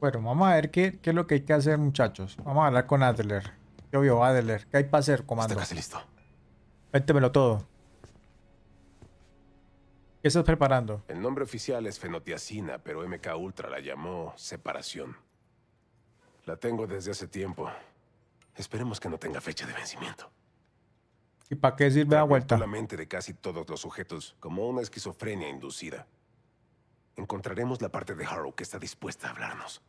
Bueno, vamos a ver qué es lo que hay que hacer, muchachos. Vamos a hablar con Adler. ¿Qué obvio, Adler? ¿Qué hay para hacer, comando? Está casi listo. Véntemelo todo. ¿Qué estás preparando? El nombre oficial es Fenotiacina, pero MK Ultra la llamó Separación. La tengo desde hace tiempo. Esperemos que no tenga fecha de vencimiento. ¿Y para qué sirve la vuelta? La mente de casi todos los sujetos, como una esquizofrenia inducida. Encontraremos la parte de Harrow que está dispuesta a hablarnos.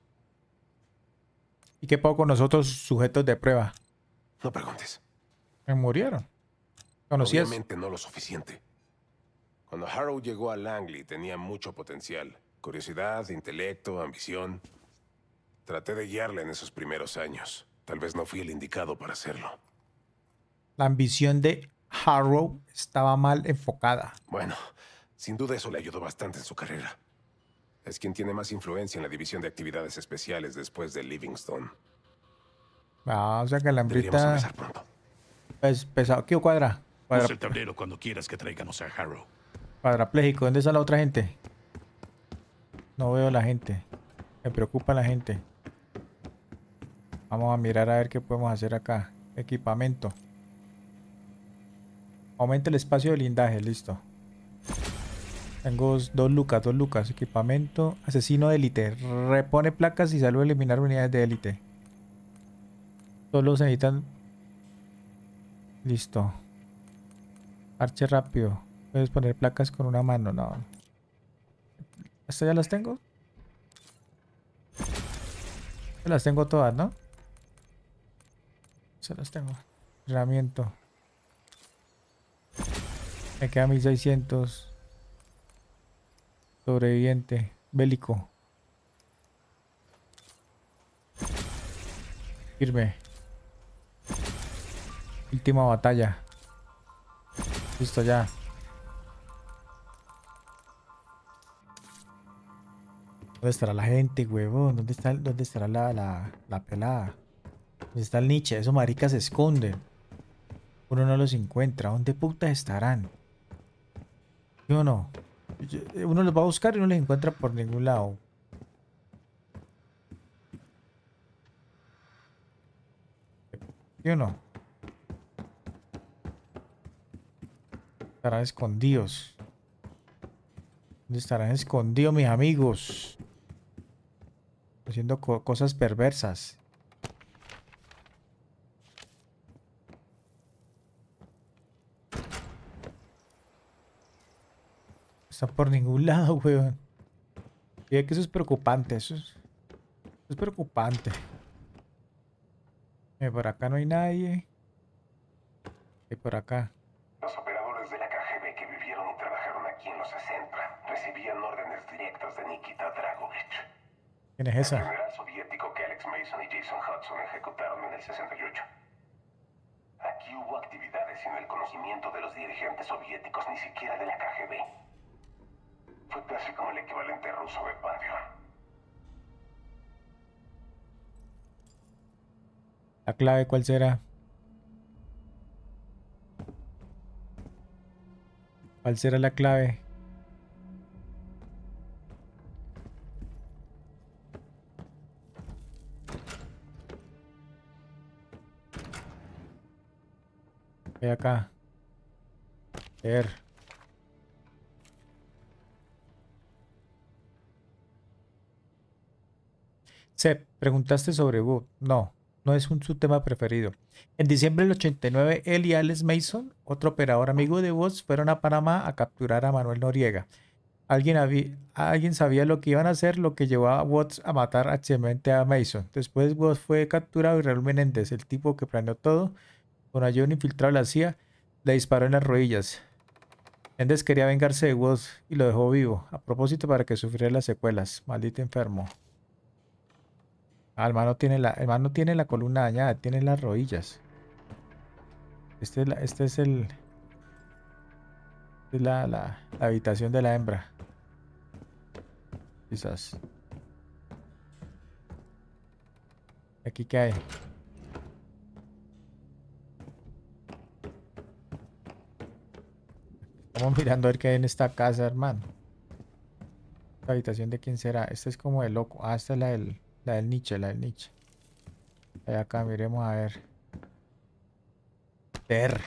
¿Y qué pasó con nosotros, sujetos de prueba? No preguntes. Me murieron. ¿Conocías? Obviamente no lo suficiente. Cuando Harrow llegó a Langley tenía mucho potencial. Curiosidad, intelecto, ambición. Traté de guiarle en esos primeros años. Tal vez no fui el indicado para hacerlo. La ambición de Harrow estaba mal enfocada. Bueno, sin duda eso le ayudó bastante en su carrera. Es quien tiene más influencia en la división de actividades especiales después de Livingstone. Ah, o sea que la hambrita... Es pesado. ¿Qué cuadra? Usa el tablero cuando quieras que traiganos a Harrow. Cuadrapléjico. ¿Dónde está la otra gente? No veo la gente. Me preocupa la gente. Vamos a mirar a ver qué podemos hacer acá. Equipamiento. Aumenta el espacio de blindaje. Listo. Tengo 2 lucas, 2 lucas. Equipamiento. Asesino de élite. Repone placas y salvo eliminar unidades de élite. Solo se necesitan... Listo. Arche rápido. Puedes poner placas con una mano. No. ¿Estas ya las tengo? Se las tengo todas, ¿no? Se las tengo. Entrenamiento. Me queda 1600. Sobreviviente. Bélico. Firme. Última batalla. Listo ya. ¿Dónde estará la gente, huevón? ¿Dónde estará la pelada? ¿Dónde está el niche? Esos maricas se esconden. Uno no los encuentra. ¿Dónde putas estarán? Yo no. Uno los va a buscar y no los encuentra por ningún lado. Yo no. Estarán escondidos. ¿Dónde estarán escondidos mis amigos? Haciendo cosas perversas. Está por ningún lado, weón. Mira que eso es preocupante. Eso es preocupante. Por acá no hay nadie. Y por acá. Los operadores de la KGB que vivieron y trabajaron aquí en los 60 recibían órdenes directas de Nikita Dragovich. ¿Quién es esa? El general soviético que Alex Mason y Jason Hudson ejecutaron en el 68. Aquí hubo actividades sin el conocimiento de los dirigentes soviéticos, ni siquiera de la KGB. Fue casi como el equivalente ruso de Pantheon. ¿La clave cuál será? ¿Cuál será la clave? Voy acá. Ver. Seb, preguntaste sobre Wood. No, no es su tema preferido. En diciembre del 89, él y Alex Mason, otro operador amigo de Wood, fueron a Panamá a capturar a Manuel Noriega. Alguien sabía lo que iban a hacer, lo que llevó a Wood a matar accidentalmente a Mason. Después Wood fue capturado y Raúl Menéndez, el tipo que planeó todo, con ayuda de un infiltrado de la CIA, le disparó en las rodillas. Menéndez quería vengarse de Wood y lo dejó vivo, a propósito para que sufriera las secuelas. Maldito enfermo. Ah, el man no tiene la columna dañada, tiene las rodillas. Esta es la habitación de la hembra. Quizás. ¿Aquí qué hay? Estamos mirando a ver qué hay en esta casa, hermano. ¿La habitación de quién será? Esta es como de loco. Ah, esta es la del... La del nicho, la del nicho. Acá miremos a ver. Terry,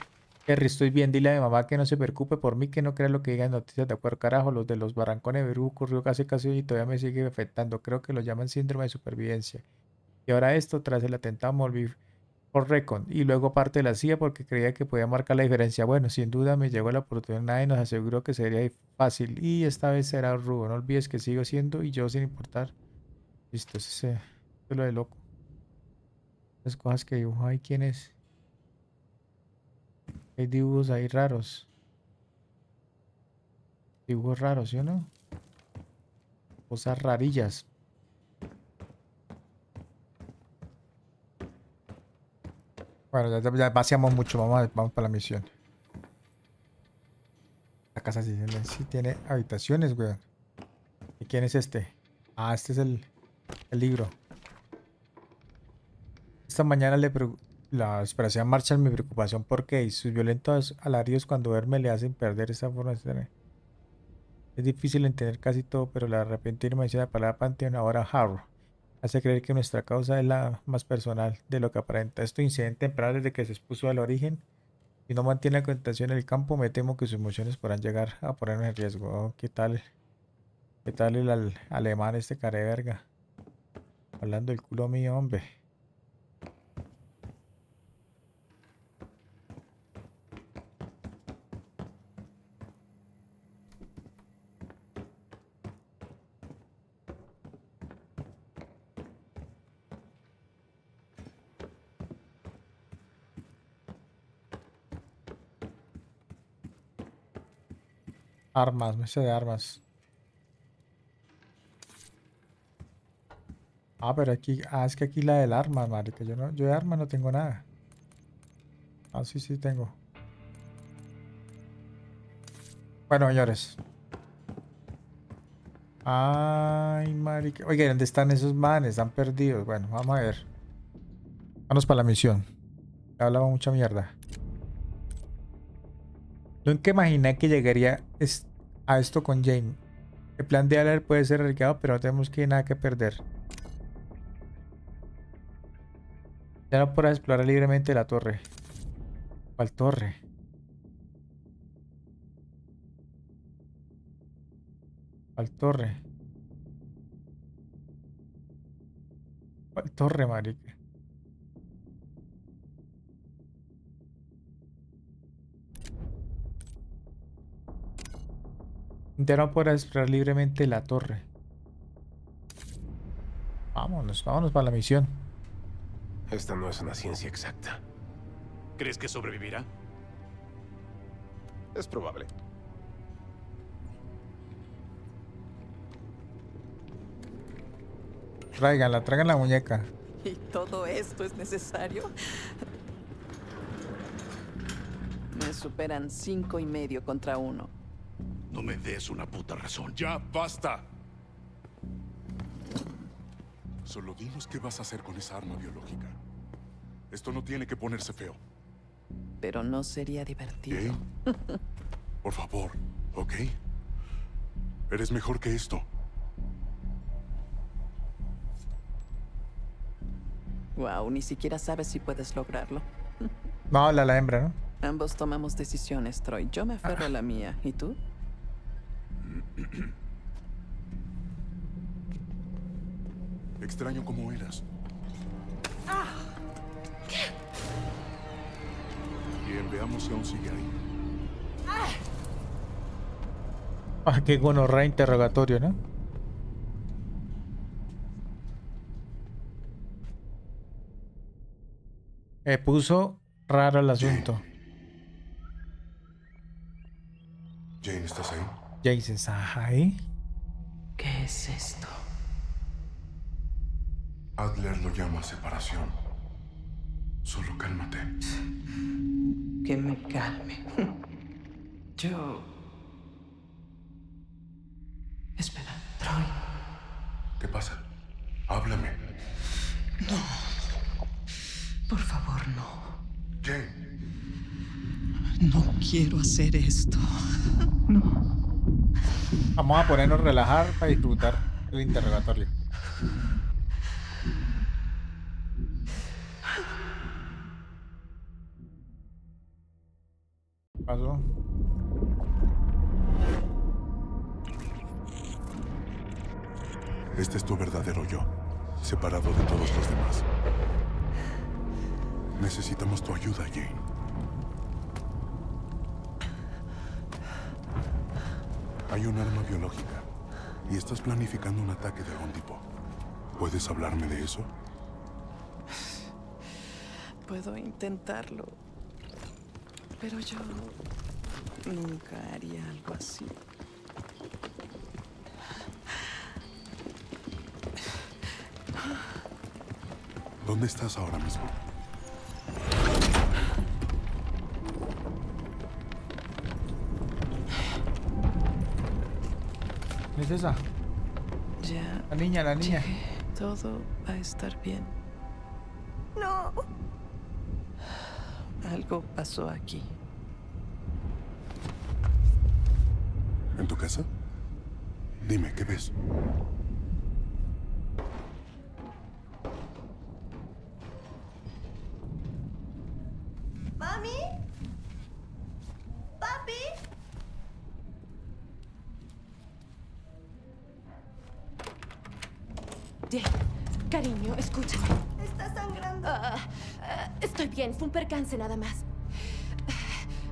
estoy bien. Dile a mi mamá que no se preocupe por mí, que no crea lo que digan noticias. De acuerdo, carajo. Los de los barrancones de Virú ocurrió casi y todavía me sigue afectando. Creo que lo llaman síndrome de supervivencia. Y ahora esto, tras el atentado, me volví por Recon. Y luego parte de la CIA porque creía que podía marcar la diferencia. Bueno, sin duda me llegó la oportunidad y nos aseguró que sería fácil. Y esta vez será rudo. No olvides que sigo siendo y yo sin importar. Listo, eso es lo de loco. Las cosas que dibujo ahí, ¿quién es? Hay dibujos ahí raros. Dibujos raros, ¿sí o no? Cosas rarillas. Bueno, ya vaciamos mucho. Vamos para la misión. La casa sí, tiene habitaciones, weón. ¿Y quién es este? Ah, este es el libro. Esta mañana le pregunté. La desesperación marcha en mi preocupación porque y sus violentos alarios cuando duerme le hacen perder esa forma de estar. Es difícil entender casi todo, pero la repentina mención de la palabra Pantheon, ahora Harrow, hace creer que nuestra causa es la más personal de lo que aparenta. Este incidente temprano desde que se expuso al origen y no mantiene la contención en el campo, me temo que sus emociones podrán llegar a ponernos en riesgo. Oh, ¿Qué tal el alemán este care de verga? Hablando del culo mío, hombre. Armas, mesa de armas. Ah, pero aquí... Ah, es que aquí la del arma, marica. Yo de arma no tengo nada. Ah, sí tengo. Bueno, señores. Ay, marica. Oiga, ¿dónde están esos manes? Están perdidos. Bueno, vamos a ver. Vamos para la misión. Ya hablaba mucha mierda. Nunca imaginé que llegaría a esto con James. El plan de Aller puede ser arriesgado, pero no tenemos nada que perder. Ya no podrás explorar libremente la torre. ¿Cuál torre? ¿Cuál torre? ¿Cuál torre, marica? Ya no podrás explorar libremente la torre. Vámonos para la misión. Esta no es una ciencia exacta. ¿Crees que sobrevivirá? Es probable. Traigan la muñeca. ¿Y todo esto es necesario? Me superan 5,5 contra 1. No me des una puta razón. ¡Ya, basta! Solo dinos qué vas a hacer con esa arma biológica. Esto no tiene que ponerse feo. Pero no sería divertido. ¿Qué? Por favor, ¿ok? Eres mejor que esto. Wow, ni siquiera sabes si puedes lograrlo. No, la hembra, ¿no? Ambos tomamos decisiones, Troy. Yo me aferro a la mía. ¿Y tú? Extraño como eras. Bien, veamos si aún sigue ahí. Ah, qué bueno, reinterrogatorio, ¿no? Puso raro el asunto. Jane, ¿estás ahí? Jason, ¿ahí? ¿Qué es esto? Adler lo llama separación. Solo cálmate. Que me calme. Yo... Espera, Troy. ¿Qué pasa? Háblame. No. Por favor, no. Jane. No quiero hacer esto. No. Vamos a ponernos a relajar para disfrutar el interrogatorio. ¿Qué pasó? Este es tu verdadero yo, separado de todos los demás. Necesitamos tu ayuda, Jane. Hay un arma biológica y estás planificando un ataque de algún tipo. ¿Puedes hablarme de eso? Puedo intentarlo, pero yo nunca haría algo así. ¿Dónde estás ahora mismo? ¿Es esa? Ya. La niña. Llegué. Todo va a estar bien. No. Algo pasó aquí. ¿En tu casa? Dime, ¿qué ves? Cariño, escucha. Está sangrando. Estoy bien, fue un percance nada más.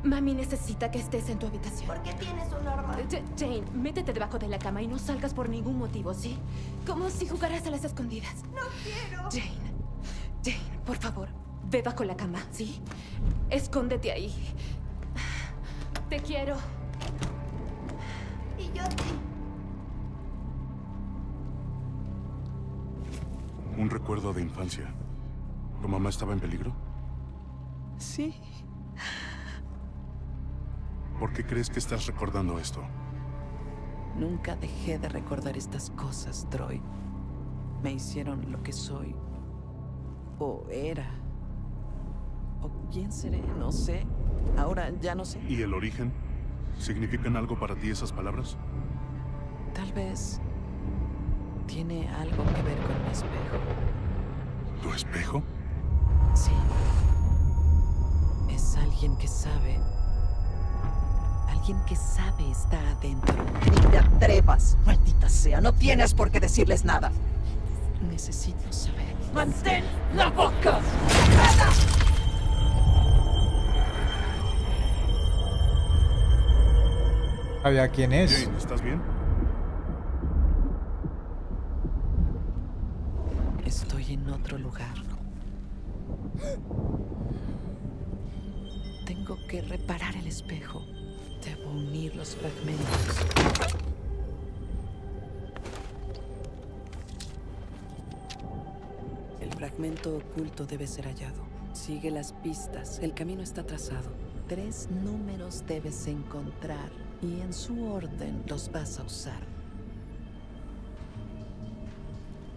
Mami necesita que estés en tu habitación. ¿Por qué tienes un arma? Jane, métete debajo de la cama y no salgas por ningún motivo, ¿sí? Como si jugaras a las escondidas. No quiero. Jane, por favor, ve bajo la cama, ¿sí? Escóndete ahí. Te quiero. Y yo te... Un recuerdo de infancia. ¿Tu mamá estaba en peligro? Sí. ¿Por qué crees que estás recordando esto? Nunca dejé de recordar estas cosas, Troy. Me hicieron lo que soy. O era. O quién seré, no sé. Ahora ya no sé. ¿Y el origen? ¿Significan algo para ti esas palabras? Tal vez... tiene algo que ver con mi espejo. ¿Tu espejo? Sí. Es alguien que sabe. Alguien que sabe está adentro. ¡Ni te atrevas! ¡Maldita sea! ¡No tienes por qué decirles nada! Necesito saber. ¡Mantén la boca cerrada! ¿Sabía quién es? Jane, ¿estás bien? Estoy en otro lugar. Tengo que reparar el espejo. Debo unir los fragmentos. El fragmento oculto debe ser hallado. Sigue las pistas. El camino está trazado. 3 números debes encontrar y en su orden los vas a usar.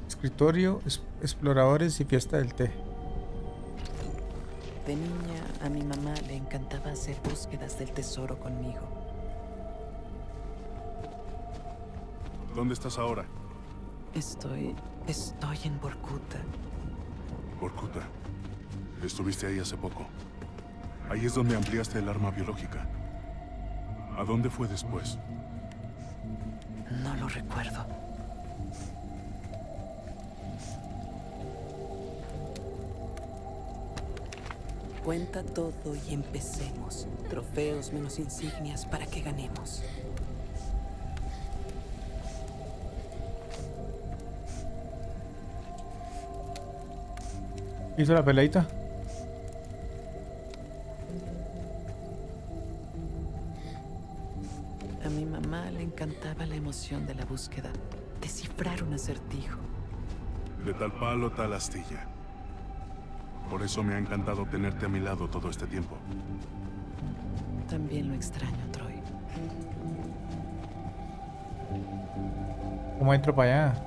Escritorio, exploradores y fiesta del té. De niña, a mi mamá le encantaba hacer búsquedas del tesoro conmigo. ¿Dónde estás ahora? Estoy en Vorkuta. ¿Vorkuta? Estuviste ahí hace poco. Ahí es donde ampliaste el arma biológica. ¿A dónde fue después? No lo recuerdo. Cuenta todo y empecemos. Trofeos menos insignias para que ganemos. ¿Hizo la peleita? A mi mamá le encantaba la emoción de la búsqueda. Descifrar un acertijo. De tal palo, tal astilla. Por eso me ha encantado tenerte a mi lado todo este tiempo. También lo extraño, Troy. ¿Cómo entro para allá?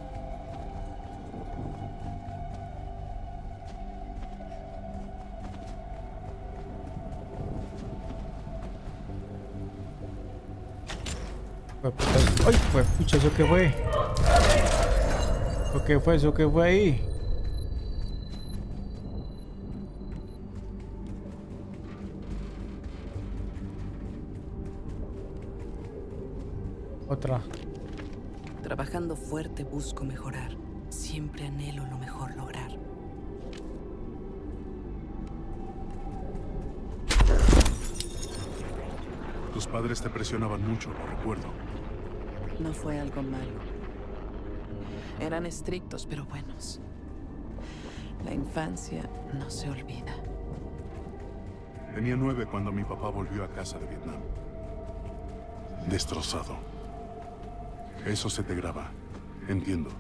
¡Ay, fue! ¡Pucha! ¿Eso qué fue? ¿Eso qué fue ahí? Ultra. Trabajando fuerte busco mejorar. Siempre anhelo lo mejor lograr. Tus padres te presionaban mucho, lo recuerdo. No fue algo malo. Eran estrictos, pero buenos. La infancia no se olvida. Tenía 9 cuando mi papá volvió a casa de Vietnam. Destrozado. Eso se te graba. Entiendo.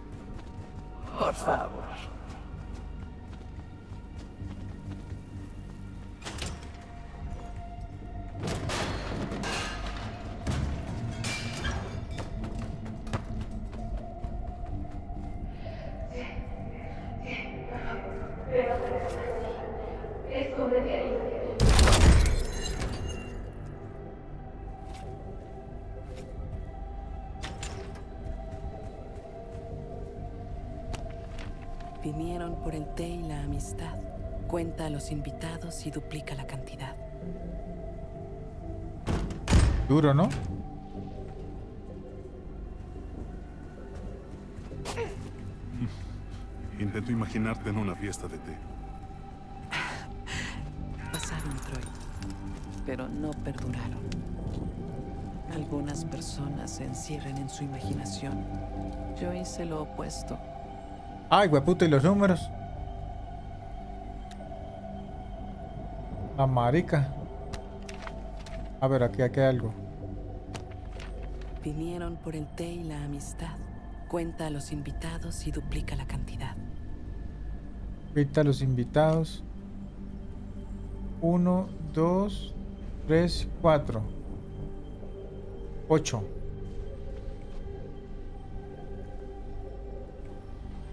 Por favor. Vinieron por el té y la amistad. Cuenta a los invitados y duplica la cantidad. Duro, ¿no? Intento imaginarte en una fiesta de té. Pasaron Troy, pero no perduraron. Algunas personas se encierran en su imaginación. Yo hice lo opuesto. Ay, hueputa, ¿y los números? La marica. A ver, aquí hay algo. Vinieron por el té y la amistad. Cuenta a los invitados y duplica la cantidad. Cuenta a los invitados. 1, 2, 3, 4, 8.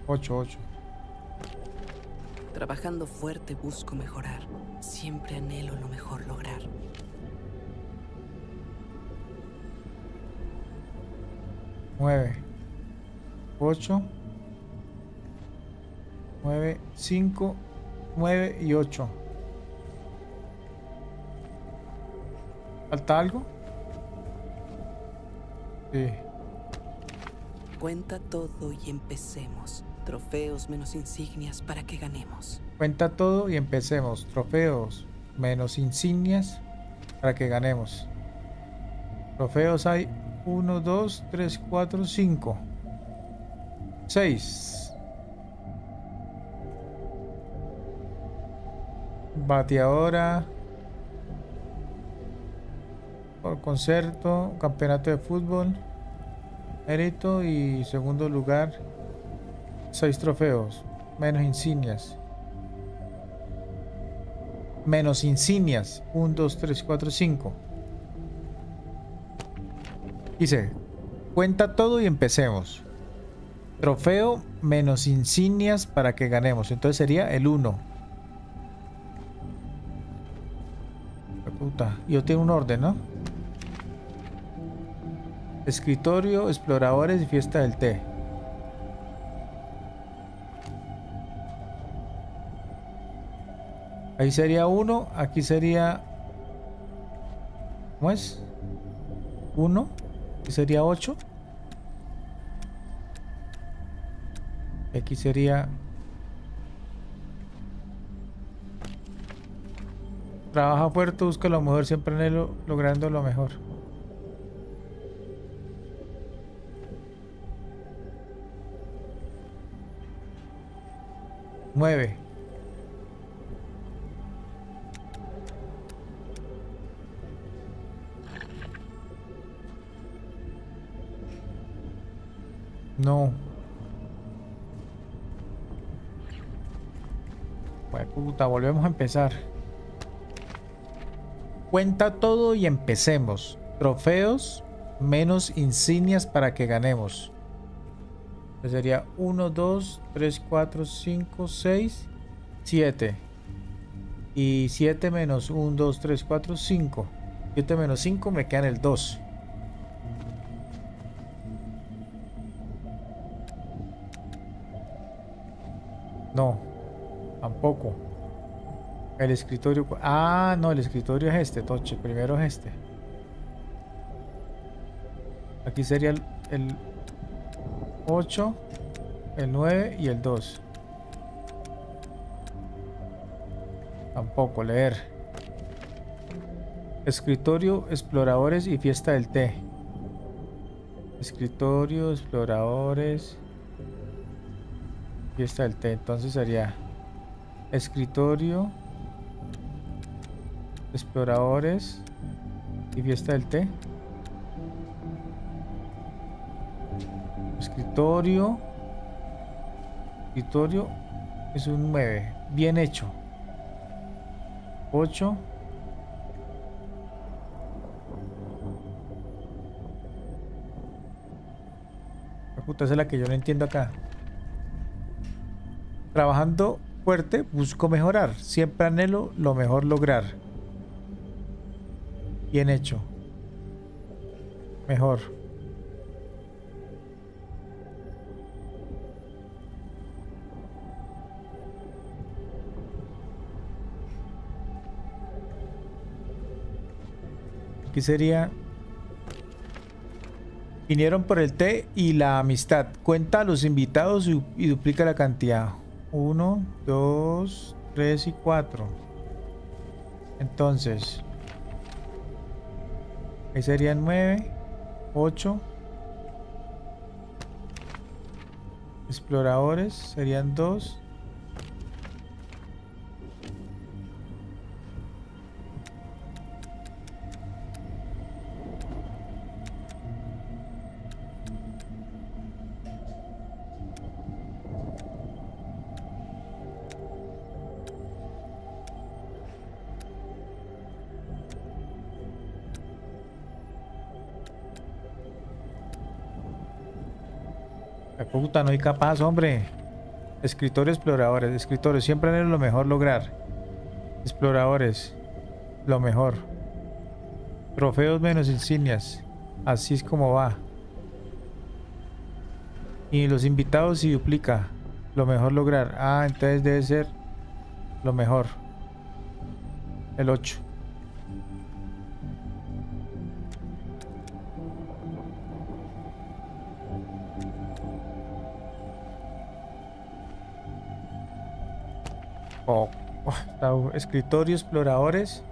8. Trabajando fuerte busco mejorar. Siempre anhelo lo mejor lograr. Nueve. 8, 9, 5, 9 y 8. ¿Falta algo? Sí. Cuenta todo y empecemos. Trofeos menos insignias para que ganemos. Cuenta todo y empecemos. Trofeos menos insignias para que ganemos. Trofeos hay 1, 2, 3, 4, 5, 6. Bateadora. Por concierto, campeonato de fútbol. Mérito y segundo lugar. 6 trofeos, menos insignias. Menos insignias. 1, 2, 3, 4, 5. Dice, cuenta todo y empecemos. Trofeo menos insignias para que ganemos. Entonces sería el 1. Puta, yo tengo un orden, ¿no? Escritorio, exploradores y fiesta del té. Ahí sería 1, aquí sería... ¿Cómo es? 1, aquí sería 8. Aquí sería... Trabaja fuerte, busca lo mejor, siempre anhelo logrando lo mejor. Mueve. 9. Puta, volvemos a empezar. Cuenta todo y empecemos. Trofeos menos insignias para que ganemos. Entonces sería 1, 2, 3, 4, 5, 6, 7. Y 7 menos 1, 2, 3, 4, 5. 7 menos 5 me quedan el 2. No, tampoco. El escritorio... Ah, no, el escritorio es este, toche. Primero es este. Aquí sería el 8, el 9 y el 2. Tampoco leer. Escritorio, exploradores y fiesta del té. Escritorio, exploradores, fiesta del té. Entonces sería escritorio, exploradores y fiesta del té. Escritorio, escritorio es un 9, bien hecho. 8, la puta, esa es la que yo no entiendo acá. Trabajando fuerte busco mejorar, siempre anhelo lo mejor lograr. Bien hecho, mejor. Aquí sería, vinieron por el té y la amistad. Cuenta a los invitados y duplica la cantidad. 1, 2, 3 y 4. Entonces, ahí serían 9, 8. Exploradores serían 2. Puta, no hay capaz, hombre. Escritores, exploradores, escritores, siempre anhelo lo mejor lograr. Exploradores, lo mejor. Trofeos menos insignias. Así es como va. Y los invitados y duplica. Lo mejor lograr. Ah, entonces debe ser lo mejor. El 8. Escritorio, exploradores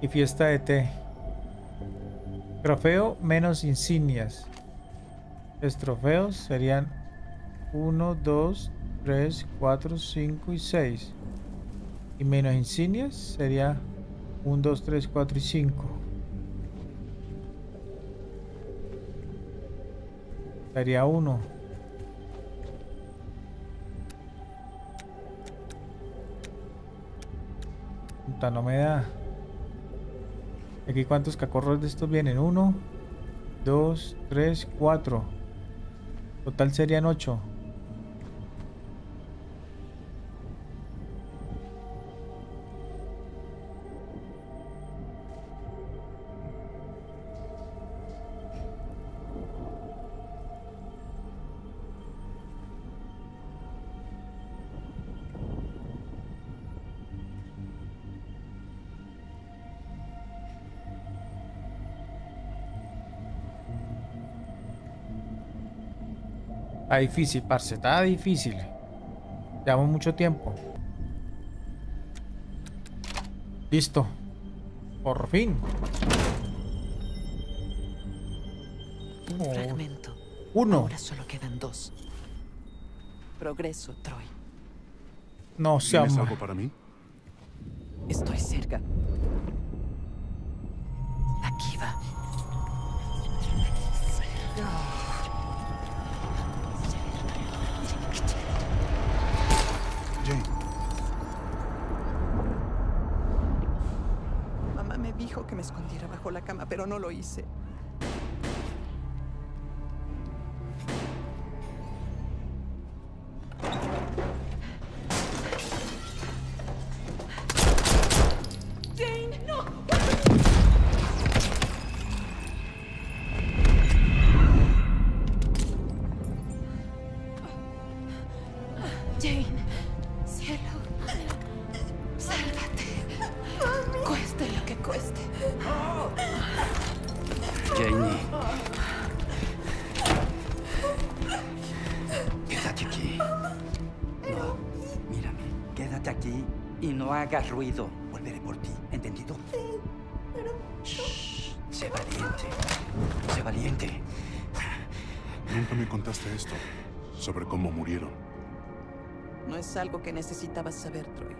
y fiesta de té. Trofeo menos insignias. Los trofeos serían 1, 2, 3, 4, 5 y 6. Y menos insignias sería 1, 2, 3, 4 y 5. Sería 1. No me da. Aquí cuántos cacorros de estos vienen. 1, 2, 3, 4. Total serían 8. Está difícil, parce, está difícil. Llevamos mucho tiempo. Listo. Por fin. Un fragmento. Uno. Ahora solo quedan 2. Progreso, Troy. No se ama. ¿Tienes algo para mí? Estoy cerca. Aquí va. No. Mamá me dijo que me escondiera bajo la cama, pero no lo hice. Jane. quédate aquí. No, mírame, quédate aquí y no hagas ruido. Volveré por ti, ¿entendido? Sí, pero... Shh, sé valiente, sé valiente. Nunca me contaste esto, sobre cómo murieron. No es algo que necesitabas saber, Troy.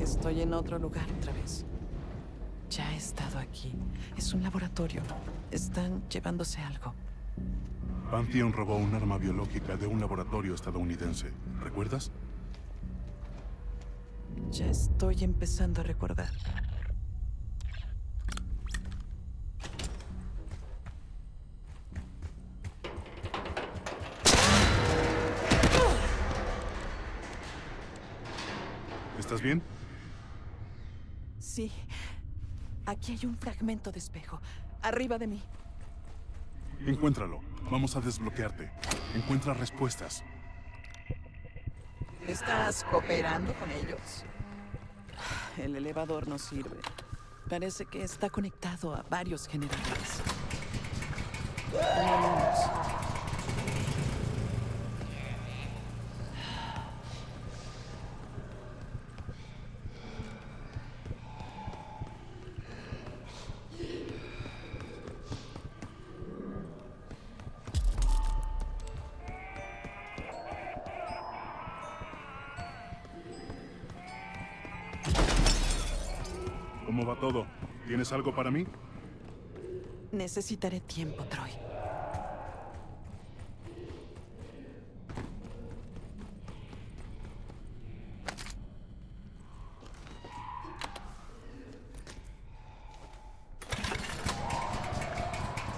Estoy en otro lugar otra vez. Ya he estado aquí. Es un laboratorio. Están llevándose algo. Pantheon robó un arma biológica de un laboratorio estadounidense. ¿Recuerdas? Ya estoy empezando a recordar. ¿Estás bien? Sí. Aquí hay un fragmento de espejo. Arriba de mí. Encuéntralo. Vamos a desbloquearte. Encuentra respuestas. ¿Estás cooperando con ellos? El elevador no sirve. Parece que está conectado a varios generadores. Vámonos. ¿Cómo va todo? ¿Tienes algo para mí? Necesitaré tiempo, Troy.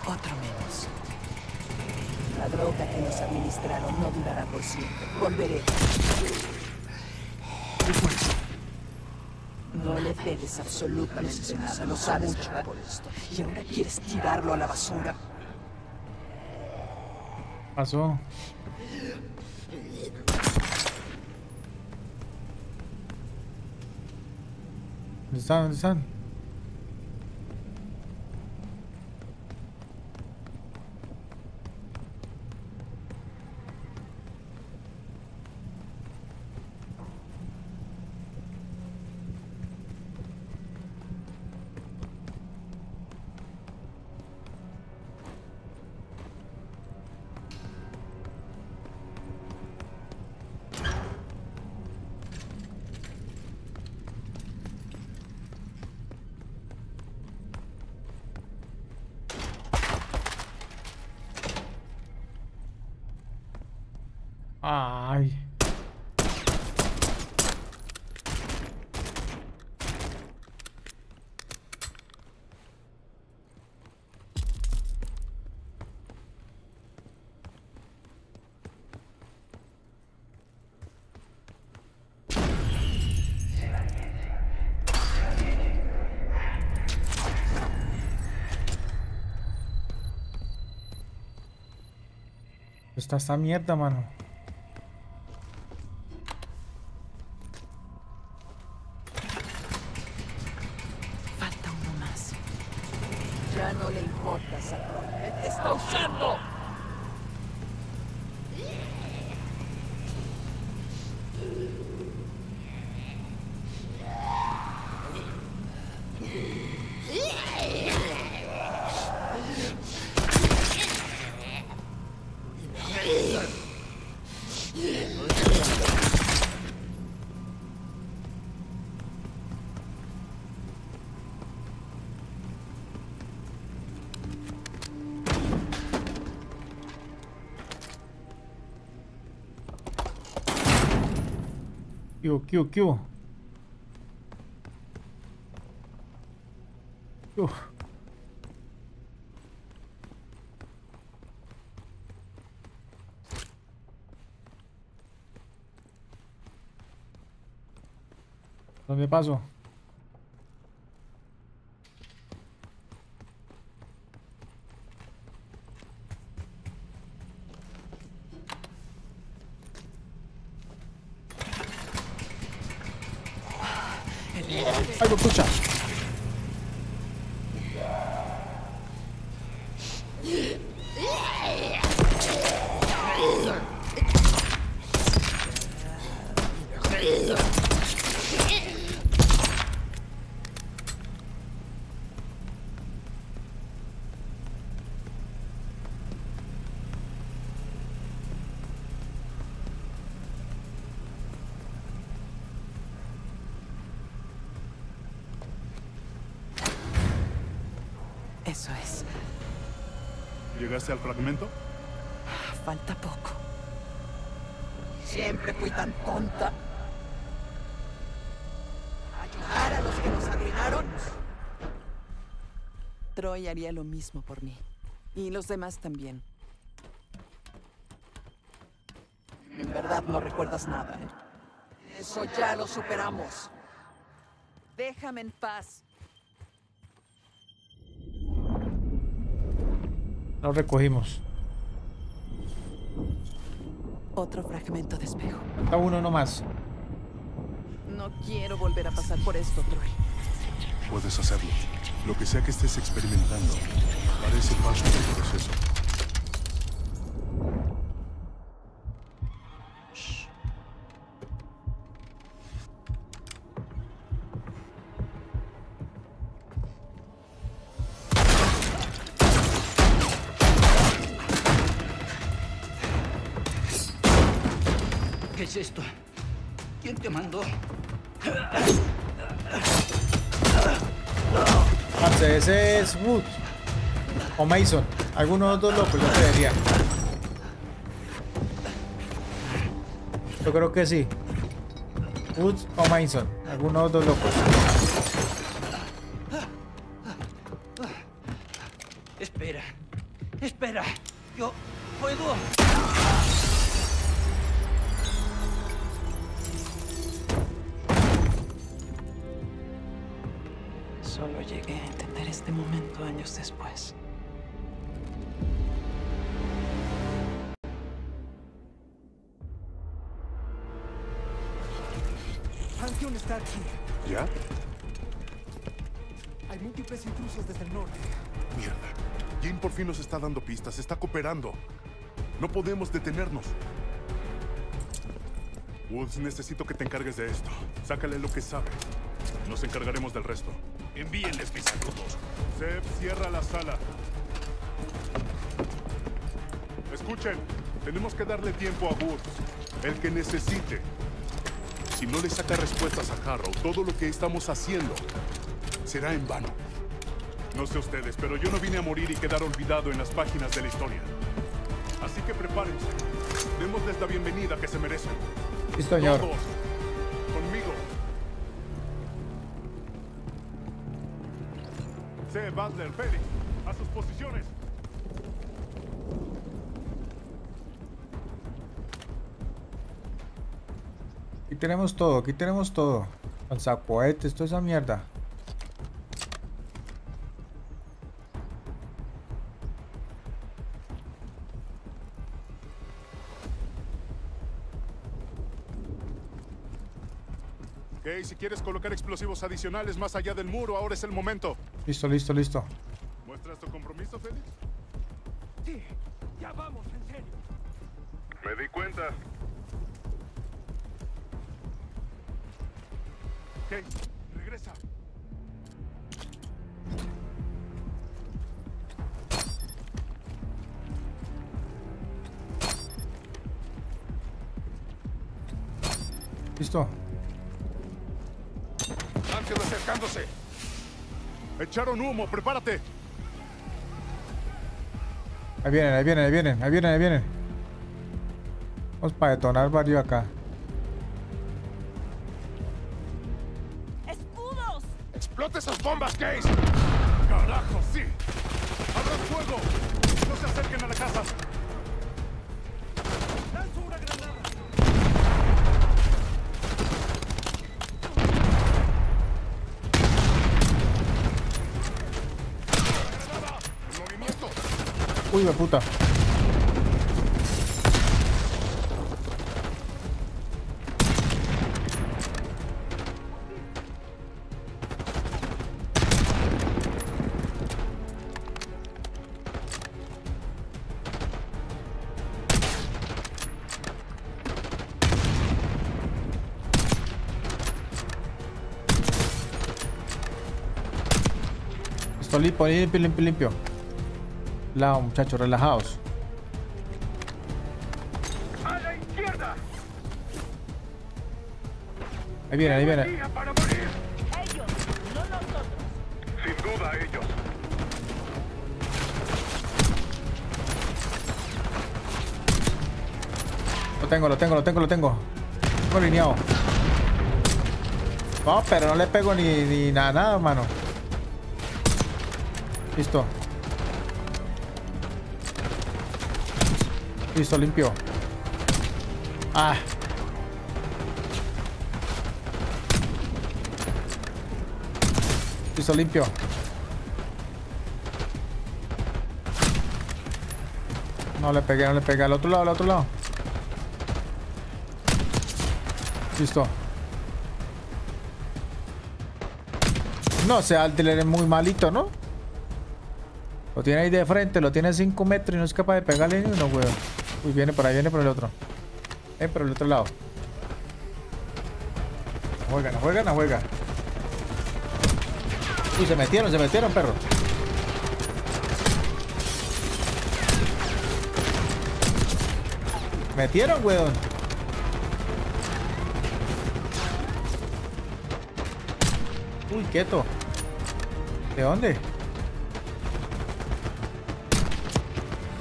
Otro menos. La droga que nos administraron no durará por siempre. Volveré. No le pedes absolutamente nada, no sabes nada por esto. Y ahora quieres tirarlo a la basura. Pasó. ¿Dónde están? ¿Dónde están? Ay. Está esta mierda, mano. ¿Qué hubo? ¿Dónde paso? ¡Ay, escucha! Eso es. ¿Llegaste al fragmento? Falta poco. Siempre fui tan tonta. ¿Ayudar a los que nos arruinaron? Troy haría lo mismo por mí. Y los demás también. En verdad no recuerdas nada, ¿eh? Eso ya lo superamos. Déjame en paz. Lo recogimos. Otro fragmento de espejo. Está uno nomás. No quiero volver a pasar por esto, Troy. Puedes hacerlo. Lo que sea que estés experimentando parece parte del proceso. Esto? ¿Quién te mandó? Ese es Wood o Mason, alguno de los dos locos, yo creería. Yo creo que sí. Wood o Mason, alguno de los dos locos. Espera, espera, yo puedo. Solo llegué a entender este momento años después. Pantheon está aquí. ¿Ya? Hay múltiples intrusos desde el norte. Mierda. Jane por fin nos está dando pistas, está cooperando. No podemos detenernos. Woods, necesito que te encargues de esto. Sácale lo que sabe. Nos encargaremos del resto. Envíenles mis saludos. Seb, cierra la sala. Escuchen, tenemos que darle tiempo a Woods, el que necesite. Si no le saca respuestas a Harrow, todo lo que estamos haciendo será en vano. No sé ustedes, pero yo no vine a morir y quedar olvidado en las páginas de la historia. Así que prepárense. Démosles la bienvenida que se merecen. Sí, señor. Todos, conmigo. Butler, Félix, a sus posiciones. Aquí tenemos todo, aquí tenemos todo. Lanzacohetes, toda esa mierda. Ok, si quieres colocar explosivos adicionales más allá del muro, ahora es el momento. Listo, listo, listo. ¿Muestras tu compromiso, Félix? Sí, ya vamos, en serio. Me di cuenta. Ok, regresa. Listo. Ángel acercándose. Echaron humo, prepárate. Ahí vienen, ahí vienen, ahí vienen, ahí vienen, ahí vienen. Vamos para detonar varios acá. ¡Escudos! ¡Explota esas bombas, Case! ¡Carajo, sí! ¡Abran fuego! ¡No se acerquen a la casa! ¡Lanzo una granada! Uy, de puta. Esto limpio, limpio, limpio, limpio. Lado, muchachos, relajados. ¡A la izquierda! Ahí viene, ahí viene. Ellos, no nosotros. Sin duda, ellos. Lo tengo. Tengo alineado. No, pero no le pego ni nada, mano. Listo, limpio. Ah. Listo, limpio. No le pegué. Al otro lado. Listo. No, ese alter es muy malito, ¿no? Lo tiene ahí de frente, lo tiene a 5 metros y no es capaz de pegarle ni uno, weón. Uy, viene por el otro. Por el otro lado. No juega. Uy, se metieron, perro. Metieron, weón. Uy, quieto. ¿De dónde?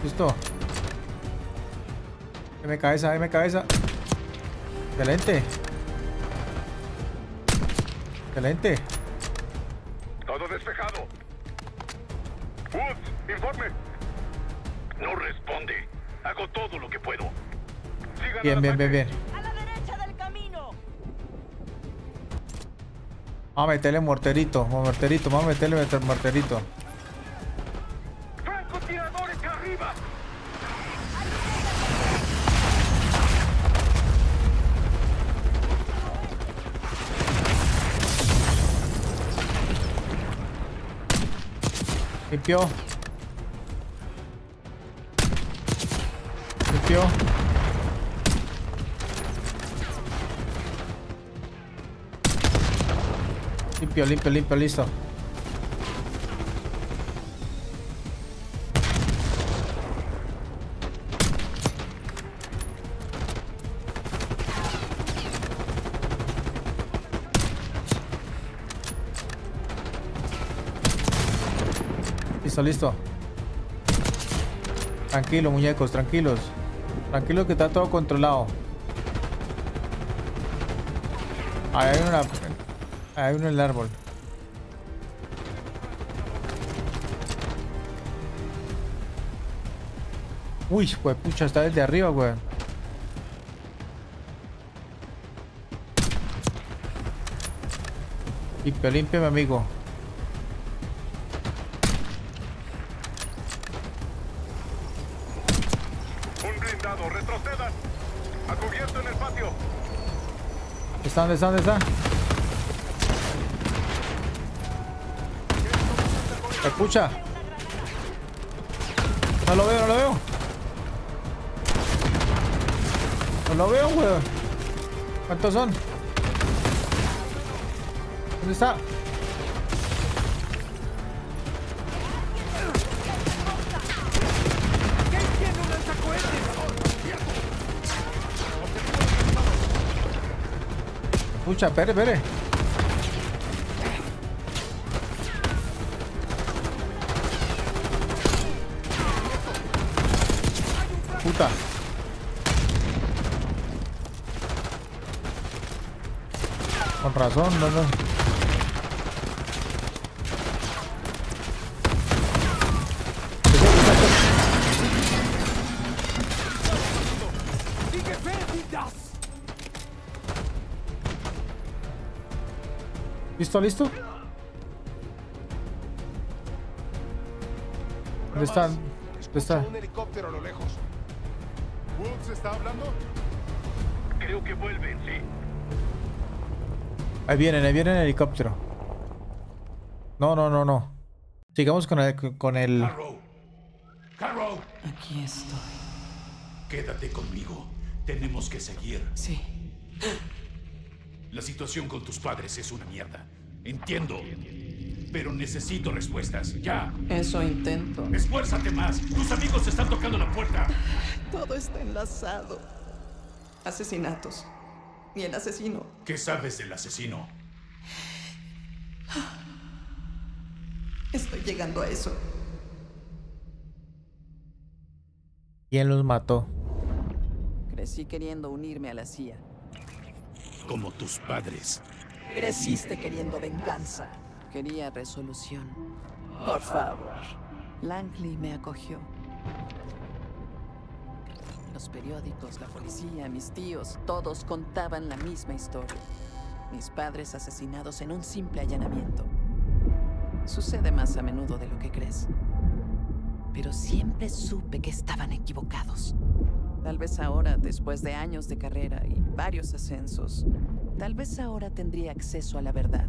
Listo. M cabeza. Excelente. Todo despejado. Woods, informe. No responde. Hago todo lo que puedo. Sigan bien. A la derecha del camino. Vamos a meterle morterito. Francotiradores arriba. Limpio. Limpio, listo. Listo. Tranquilo, muñecos, tranquilos. Tranquilos que está todo controlado. Ahí hay uno en el árbol. Uy, pues pucha, está desde arriba, güey. Limpio, mi amigo. ¿Dónde está? ¿Me escucha? No lo veo. Weón. ¿Cuántos son? ¿Dónde está? Pucha, espere. Puta. Con razón, no. ¿Listo? ¿Dónde están? Un helicóptero a lo lejos. ¿Woods está hablando? Creo que vuelven, sí. Ahí vienen el helicóptero. No. Sigamos con el... Harrow. Aquí estoy. Quédate conmigo. Tenemos que seguir. Sí. La situación con tus padres es una mierda. Entiendo, pero necesito respuestas, ya. Eso intento. Esfuérzate más, tus amigos están tocando la puerta. Todo está enlazado. Asesinatos. Y el asesino. ¿Qué sabes del asesino? Estoy llegando a eso. ¿Quién los mató? crecí queriendo unirme a la CIA. Como tus padres. Creciste queriendo venganza. Quería resolución. Por favor. Langley me acogió. Los periódicos, la policía, mis tíos, todos contaban la misma historia. Mis padres asesinados en un simple allanamiento. Sucede más a menudo de lo que crees. Pero siempre supe que estaban equivocados. Tal vez ahora, después de años de carrera y varios ascensos, tal vez ahora tendría acceso a la verdad.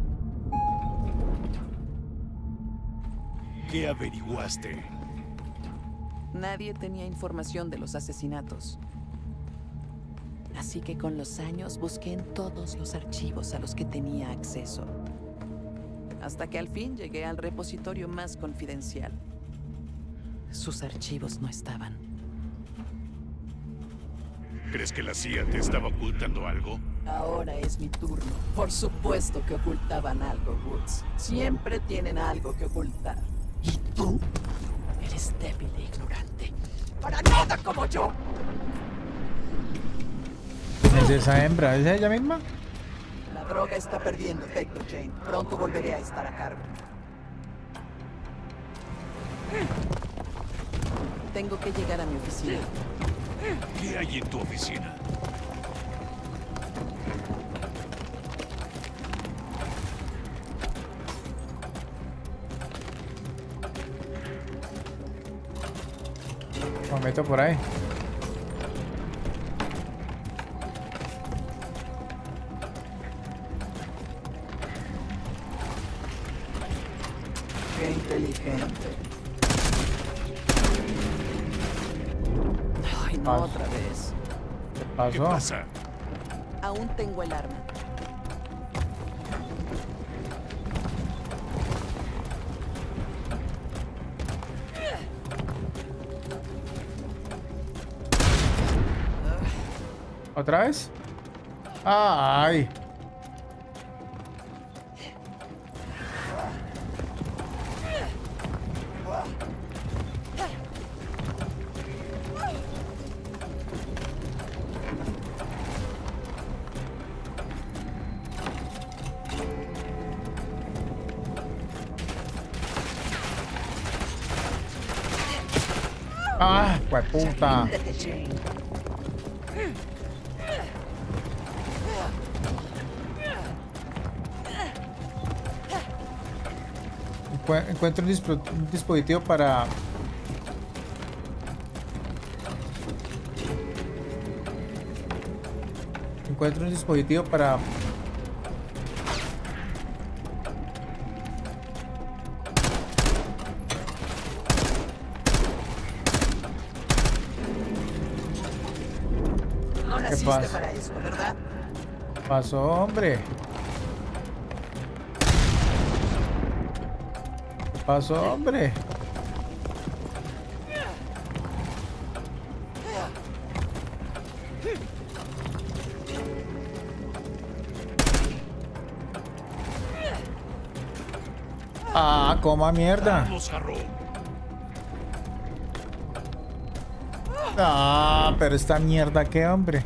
¿Qué averiguaste? Nadie tenía información de los asesinatos. Así que con los años busqué en todos los archivos a los que tenía acceso. Hasta que al fin llegué al repositorio más confidencial. Sus archivos no estaban. ¿Crees que la CIA te estaba ocultando algo? Ahora es mi turno. Por supuesto que ocultaban algo, Woods. Siempre tienen algo que ocultar. ¿Y tú? Eres débil e ignorante. ¡Para nada como yo! ¿Es esa hembra? ¿Es ella misma? La droga está perdiendo efecto, Jane. Pronto volveré a estar a cargo. Tengo que llegar a mi oficina. ¿Qué hay en tu oficina? Me meto por ahí. Qué inteligente. Ay, no, otra vez. ¿Qué pasó? ¿Qué pasa? Aún tengo el arma. ¿Otra vez? ¡Ay! ¡Ah! ¡Hueputa! Encuentro un dispositivo para... Encuentro un dispositivo para... No naciste para eso, ¿verdad? ¿Qué pasó, hombre? Pasó, hombre. Ah, coma mierda. Ah, pero esta mierda, qué hombre.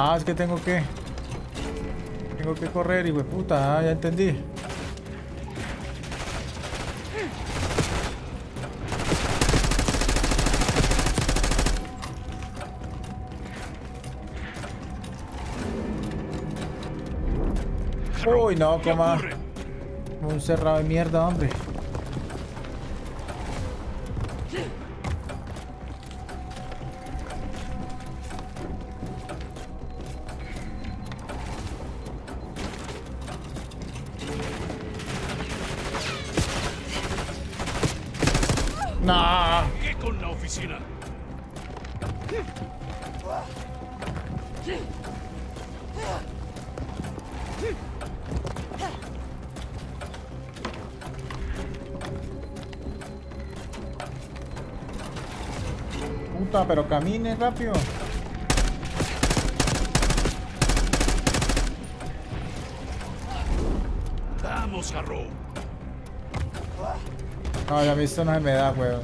Ah, es que tengo que correr, hijo de puta, ya entendí. Uy, no, coma. Un cerrado de mierda, hombre. No. Llegué con la oficina. Puta, pero camine rápido. Vamos, Harrow. No, ya visto, no se me da, weón.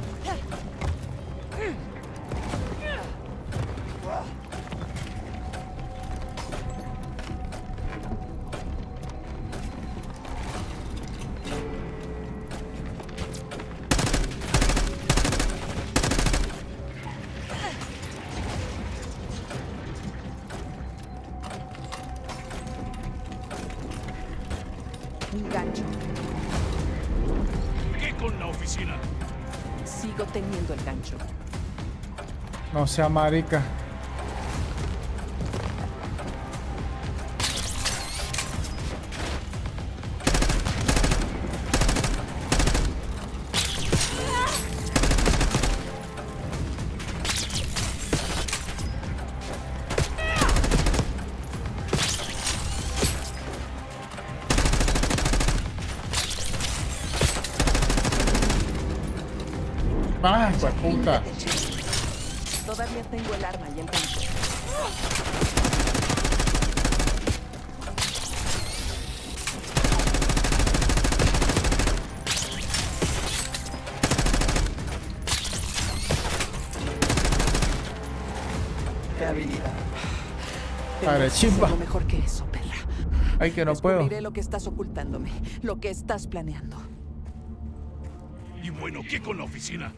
No sea marica. ¡Ah, pues puta! Todavía tengo el arma y el gancho. ¡Qué habilidad! Para chimba. Mejor que eso, perra. Ay, que no puedo. Descubriré lo que estás ocultándome, lo que estás planeando. Y bueno, ¿qué con la oficina?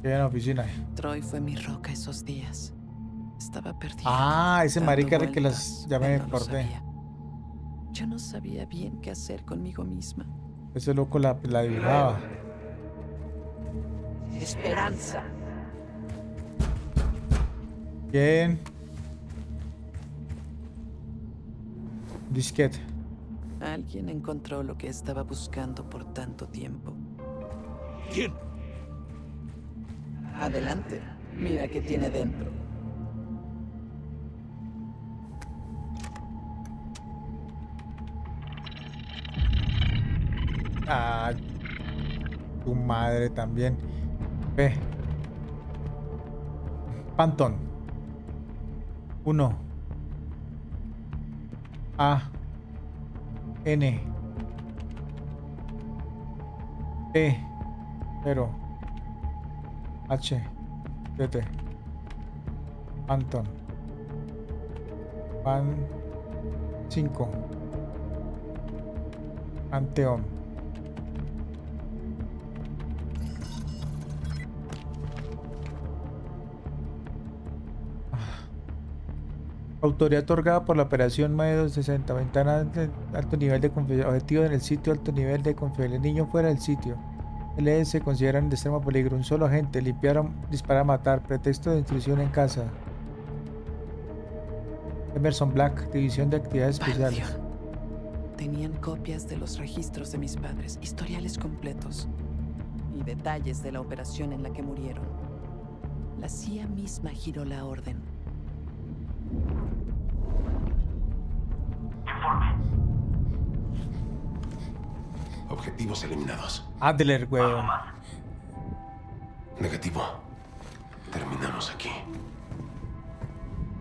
¿Qué en la oficina? Troy fue mi roca esos días. Estaba perdido. Ah, ese marica era que las... Ya me acordé. Yo no sabía bien qué hacer conmigo misma. Ese loco la adivinaba. Esperanza. Bien. Disquete. Alguien encontró lo que estaba buscando por tanto tiempo. ¿Quién? Adelante, mira qué tiene dentro. Ah, tu madre también. Ve. Pantheon. 1. A. N. E. 0. H, T, Pantheon, Pan, 5, Pantheon. Autoridad otorgada por la operación MAD-260. Ventana de alto nivel de confiabilidad. Objetivo en el sitio, alto nivel de confiabilidad. Niño fuera del sitio. LS se consideran de extremo peligro. Un solo agente. Limpiar, disparar, matar. Pretexto de intrusión en casa. Emerson Black, División de Actividades Pantheon. Especiales. Tenían copias de los registros de mis padres, historiales completos y detalles de la operación en la que murieron. La CIA misma giró la orden. Objetivos eliminados. Adler, huevón. Negativo. Terminamos aquí.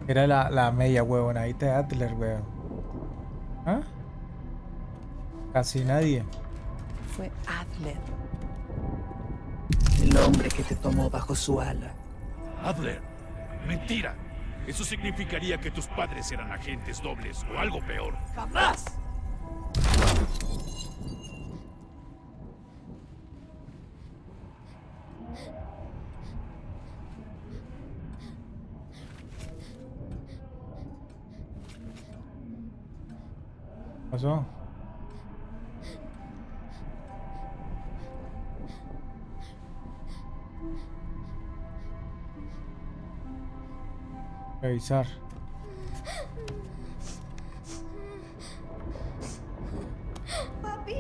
Era la media, huevón. Ahí está Adler, huevón. ¿Ah? Casi nadie. Fue Adler. El hombre que te tomó bajo su ala. Adler. Mentira. Eso significaría que tus padres eran agentes dobles o algo peor. ¡Jamás! Pasó. Revisar. Papi.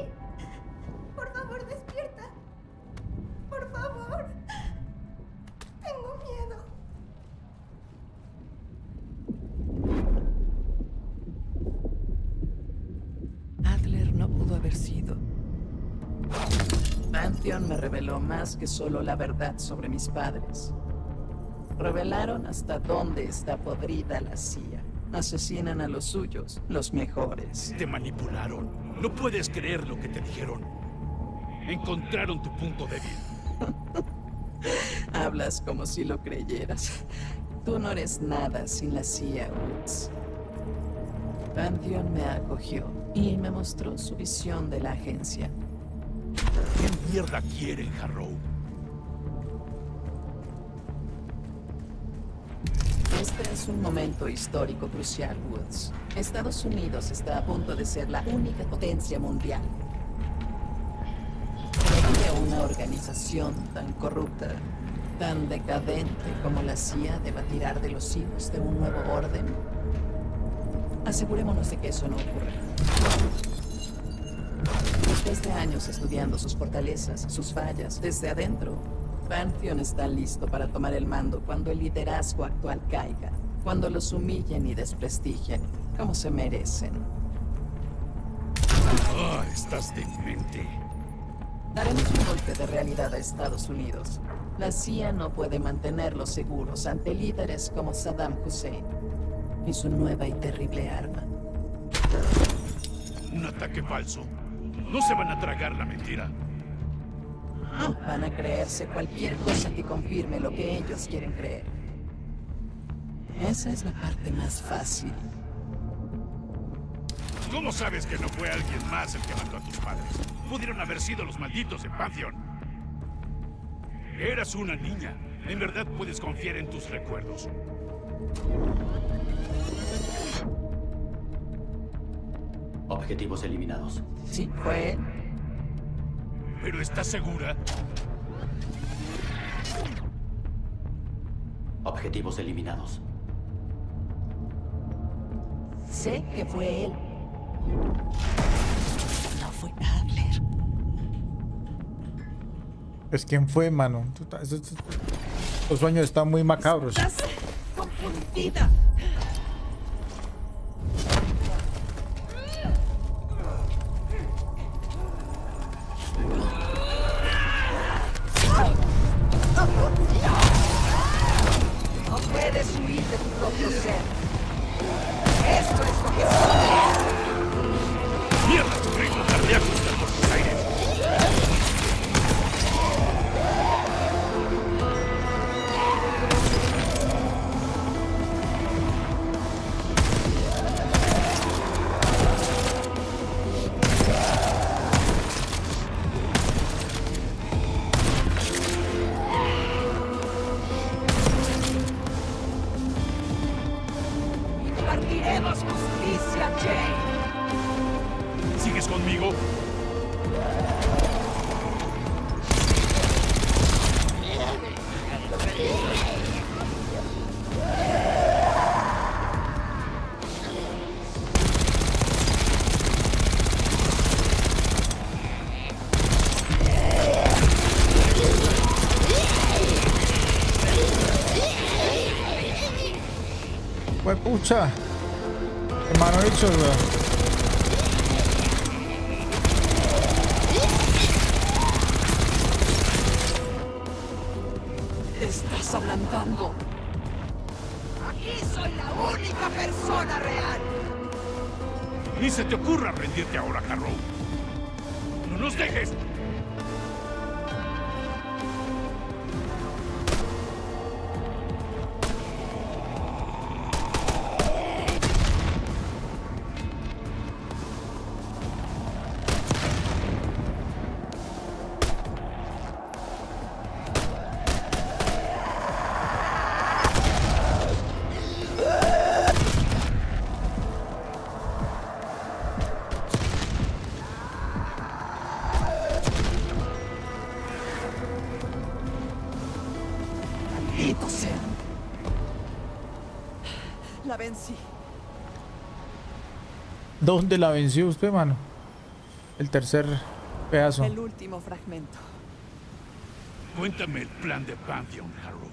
Pantheon me reveló más que solo la verdad sobre mis padres. Revelaron hasta dónde está podrida la CIA. Asesinan a los suyos, los mejores. Te manipularon. No puedes creer lo que te dijeron. Encontraron tu punto débil. Hablas como si lo creyeras. Tú no eres nada sin la CIA, Woods. Pantheon me acogió y me mostró su visión de la agencia. ¿Qué mierda quieren, Harrow? Este es un momento histórico crucial, Woods. Estados Unidos está a punto de ser la única potencia mundial. Una organización tan corrupta, tan decadente como la CIA deba tirar de los hilos de un nuevo orden. Asegurémonos de que eso no ocurra. Después de años estudiando sus fortalezas, sus fallas, desde adentro, Pantheon está listo para tomar el mando cuando el liderazgo actual caiga, cuando los humillen y desprestigien, como se merecen. ¡Ah, estás demente! Daremos un golpe de realidad a Estados Unidos. La CIA no puede mantenerlos seguros ante líderes como Saddam Hussein y su nueva y terrible arma. Un ataque falso. No se van a tragar la mentira. No van a creerse cualquier cosa que confirme lo que ellos quieren creer. Esa es la parte más fácil. ¿Cómo sabes que no fue alguien más el que mató a tus padres? Pudieron haber sido los malditos de Pantheon. Eras una niña. En verdad puedes confiar en tus recuerdos. Objetivos eliminados. Sí, fue. ¿Pero estás segura? Objetivos eliminados. Sé que fue él. No fue Adler. Es quien fue, mano. Los sueños están muy macabros. Estás confundida. No puedes huir de tu propio ser. Esto es lo que soy. ¡Mierda! ¡Tengo cardíacos de por sus aires! ¡Impartiremos justicia, Jane! ¿Sigues conmigo? Pues pucha, hermano, hecho, bro. Hablando. Aquí soy la única persona real. Ni se te ocurra rendirte ahora, Harrow. No nos dejes. La vencí. ¿Dónde la venció usted, mano? El tercer pedazo. El último fragmento. Cuéntame el plan de Pantheon, Harrow.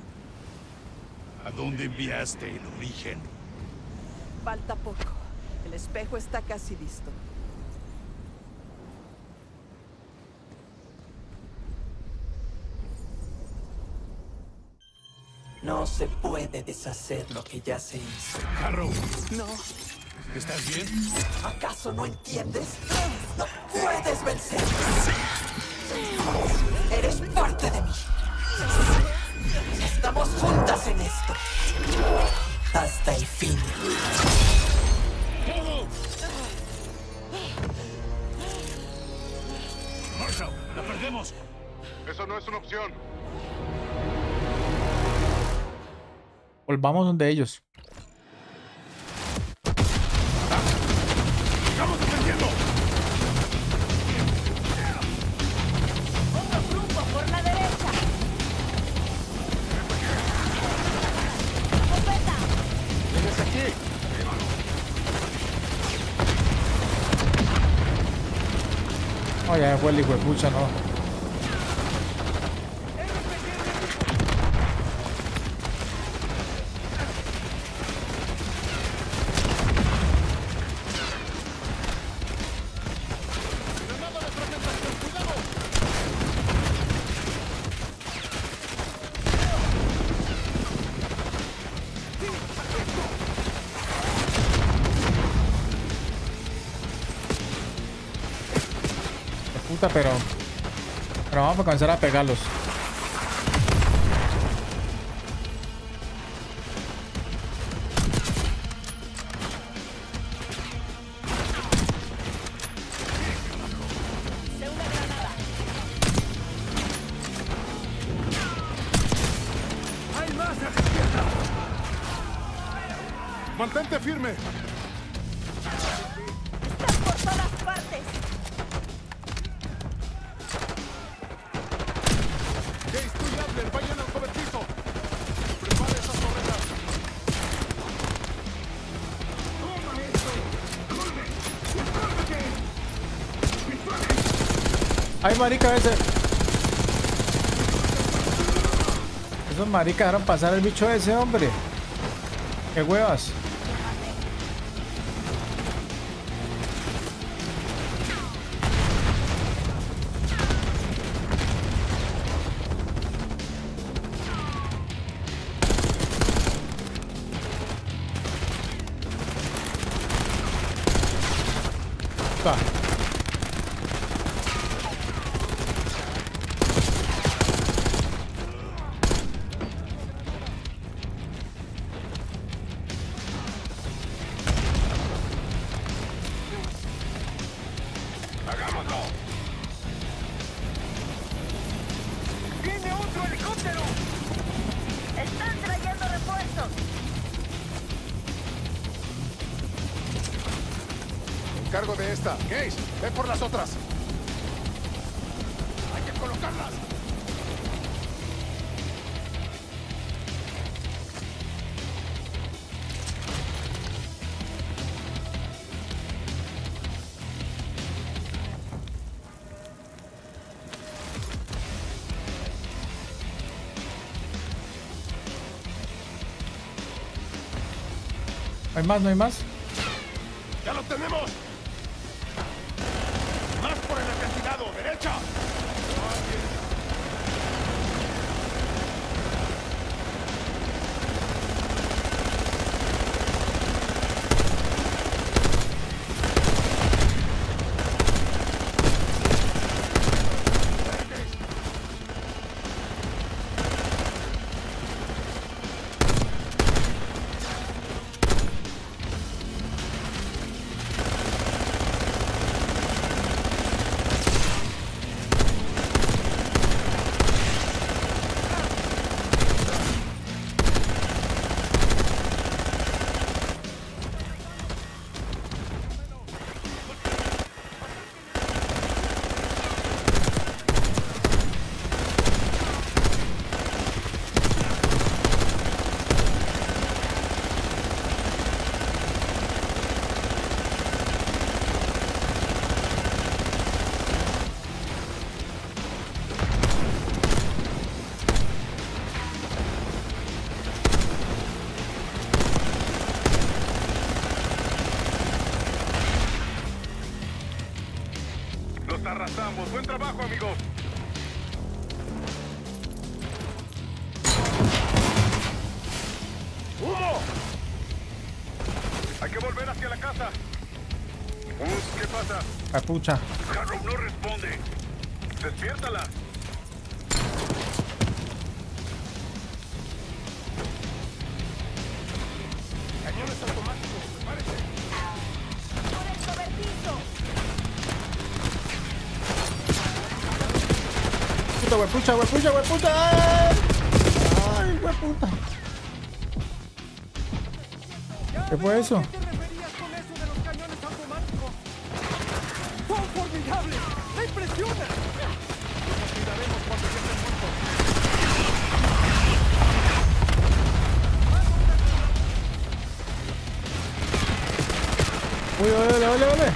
¿A dónde enviaste el origen? Falta poco. El espejo está casi listo. No se puede deshacer lo que ya se hizo. Harrow. No. ¿Estás bien? ¿Acaso no entiendes? ¡No puedes vencer! ¡Eres parte de mí! ¡Estamos juntas en esto! ¡Hasta el fin! ¡Marshall! ¡La perdemos! ¡Eso no es una opción! Volvamos donde ellos. Ya me fue el hijo de pucha, no. Pero vamos a comenzar a pegarlos. ¡Hay más a la izquierda! ¡Mantente firme! ¡Están por todas partes! Ay, marica, ese. Esos maricas dejaron pasar el bicho ese, hombre. Qué huevas. Cargo de esta. Gaze, ve por las otras. Hay que colocarlas. ¿Hay más? ¿No hay más? ¡Ya lo tenemos! ¡Derecha! Arrasamos. Buen trabajo, amigos. Capucha. Harrow no responde. Despiértala. Cañones automáticos, prepárese. Por el cobertizo. Puta, huepucha, huepucha, hueputa. Ay, hueputa. ¿Qué fue eso? Uy, vale, vale, vale.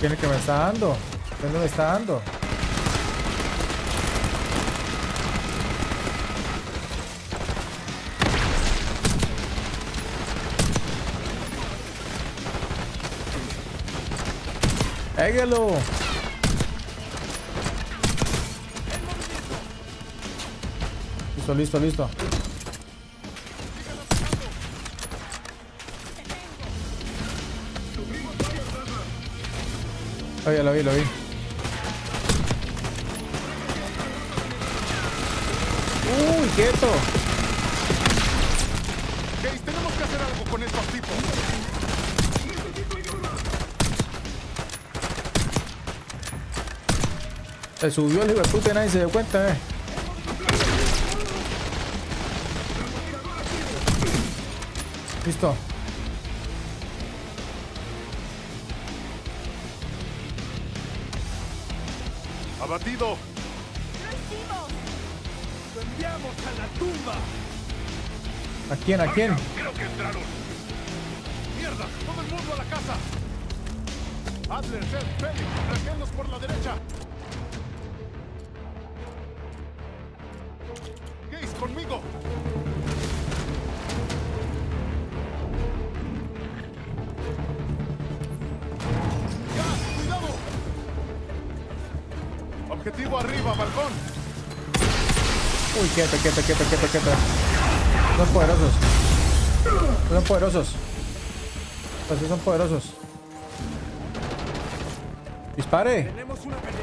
¿Quién es que me está dando? ¿Quién me está dando? ¡Éguelo! Listo, listo, listo. Oye, lo vi, lo vi. ¡Uy, quieto! Hey, tenemos que hacer algo con estos tipos. Se subió el hiperpute y nadie se dio cuenta, Listo. Abatido. Lo hicimos. Lo enviamos a la tumba. ¿A quién? ¿A quién? Creo que entraron. Mierda, todo el mundo a la casa. Adler, Seth, Félix, trajenos por la derecha. Conmigo. ¡Gas! ¡Cuidado! Objetivo arriba, balcón. Uy, quieto, quieto, quieto, quieto, quieto. Son poderosos. Son poderosos. Pues sí, son poderosos. Dispare. Tenemos una pelea.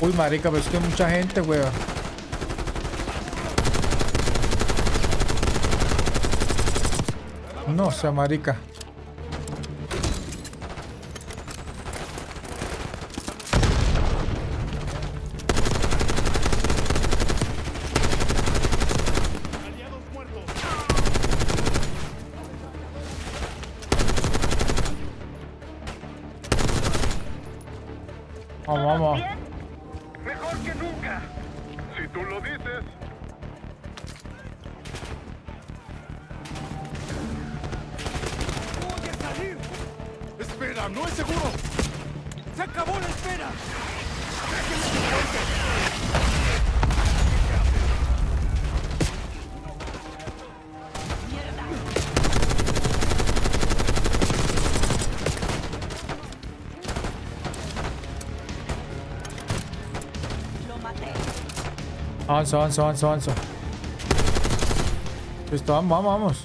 Uy, marica, pero es que hay mucha gente, weón. O sea, marica. Vamos. Mejor que nunca. Si tú lo dices. Voy a salir. Espera, no es seguro. Se acabó la espera. Avanza, avanza, avanza, avanza. Listo, vamos, vamos, vamos.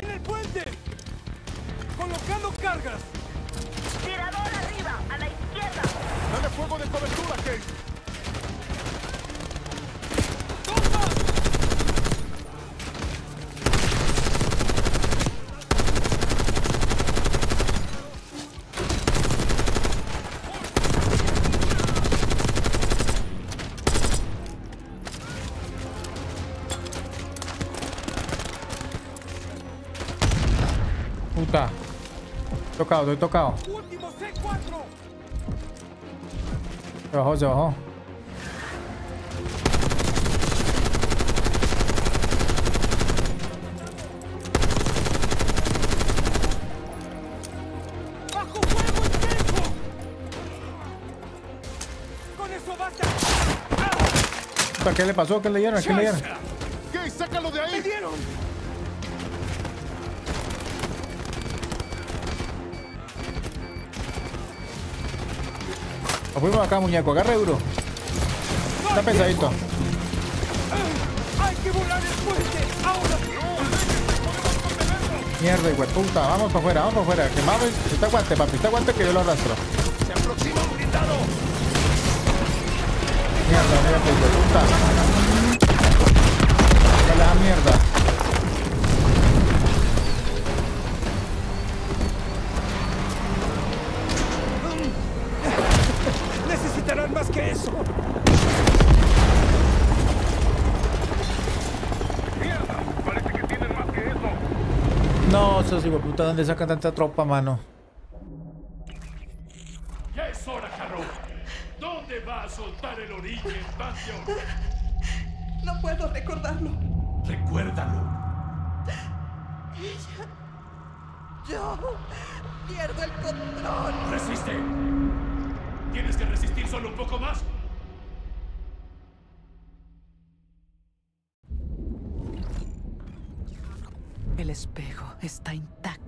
¡En el puente! ¡Colocando cargas! ¡Tirador arriba! ¡A la izquierda! ¡Dale fuego de cobertura, Kate! Estoy tocado. Último C4. Se bajó, se bajó. Bajo fuego intenso. Con eso basta. ¿Qué le pasó? ¿Qué le dieron? ¿Qué le dieron? ¿Qué? Sácalo de ahí. ¿Qué dieron? Nos fuimos acá, muñeco, agarre duro. Está pesadito. Hay que volar el puente. Ahora. Mierda, hijo de puta. Vamos para afuera, vamos para afuera. Que mames. Está aguante, papi. Está aguante que yo lo arrastro. Se aproxima un blindado. Mierda, mierda, hijo de puta. Dale a la mierda. Más que eso. Mierda, parece que tienen más que eso. No, esos hijueputa, ¿dónde sacan tanta tropa, mano? Ya es hora, Harrow. ¿Dónde va a soltar el origen, Pantheon? No puedo recordarlo. Recuérdalo. Ella... Yo... pierdo el control. Resiste. ¿Tienes que resistir solo un poco más? El espejo está intacto.